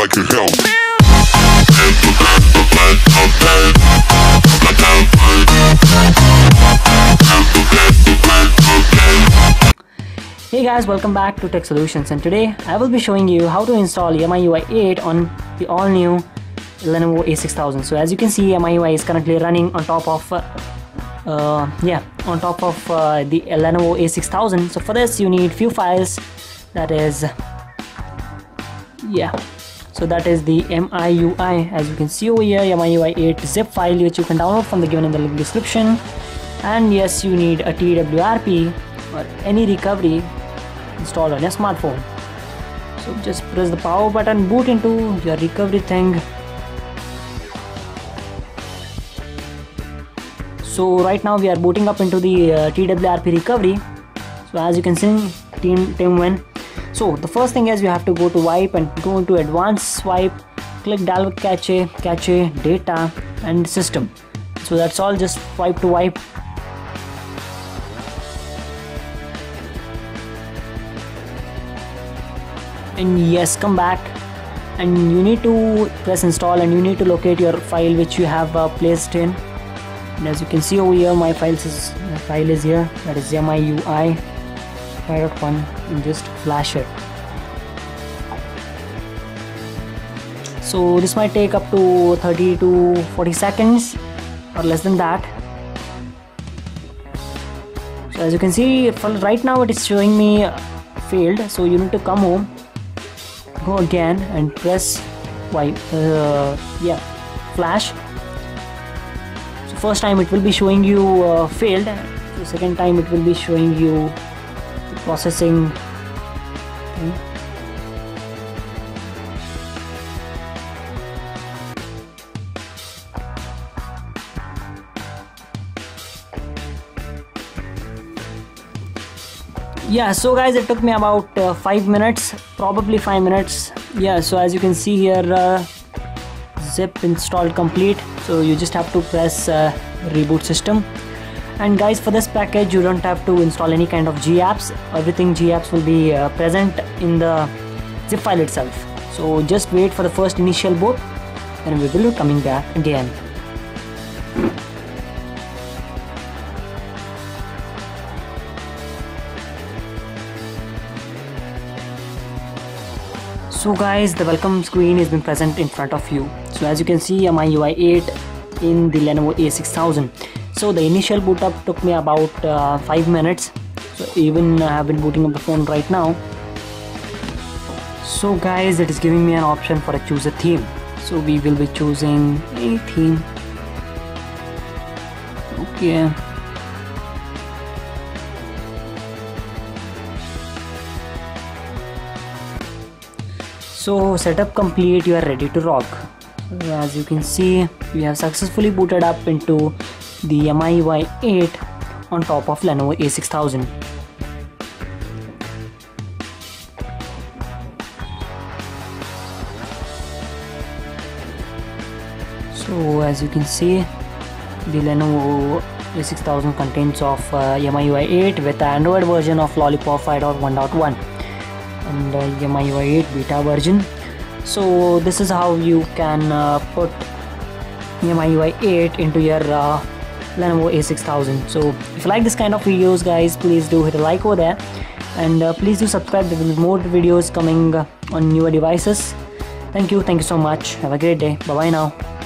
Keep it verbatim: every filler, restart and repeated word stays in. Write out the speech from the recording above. I can help. Hey guys, welcome back to Tech Solutions, and today I will be showing you how to install M I U I eight on the all new Lenovo A six thousand. So as you can see, M I U I is currently running on top of uh, uh, yeah on top of uh, the Lenovo A six thousand. So for this you need few files, that is yeah so that is the M I U I, as you can see over here, M I U I eight zip file, which you can download from the given in the link description. And yes, you need a T W R P or any recovery installed on your smartphone. So just press the power button, boot into your recovery thing. So right now we are booting up into the uh, T W R P recovery. So as you can see, team team win. So the first thing is you have to go to wipe and go into advanced swipe, click dialog cache, cache, data and system. So that's all, just swipe to wipe. And yes, come back and you need to press install and you need to locate your file which you have uh, placed in. And as you can see over here, my files is, my file is here, that is M I U I. five point one, and just flash it. So this might take up to thirty to forty seconds or less than that. So as you can see, right now it is showing me failed, so you need to come home, go again and press wipe, uh, yeah flash. So first time it will be showing you uh, failed, so second time it will be showing you processing. Okay. Yeah, so guys, it took me about uh, five minutes, probably five minutes. Yeah, so as you can see here, uh, zip installed complete. So you just have to press uh, reboot system. And guys, for this package you don't have to install any kind of G apps. Everything G apps will be uh, present in the zip file itself. So just wait for the first initial boot and we will be coming back again. So guys, the welcome screen has been present in front of you. So as you can see, M I U I eight in the Lenovo A six thousand. So the initial boot up took me about uh, five minutes. So even I have been booting up the phone right now. So guys, it is giving me an option for a choose a theme. So we will be choosing a theme. Okay. So setup complete, you are ready to rock. So as you can see, we have successfully booted up into the M I U I eight on top of Lenovo A six thousand. So as you can see, the Lenovo A six thousand contains of uh, M I U I eight with the Android version of Lollipop five point one point one and uh, M I U I eight beta version. So this is how you can uh, put M I U I eight into your uh, Lenovo A six thousand. So if you like this kind of videos guys, please do hit a like over there, and uh, please do subscribe. There will be more videos coming uh, on newer devices. Thank you, thank you so much. Have a great day. Bye bye now.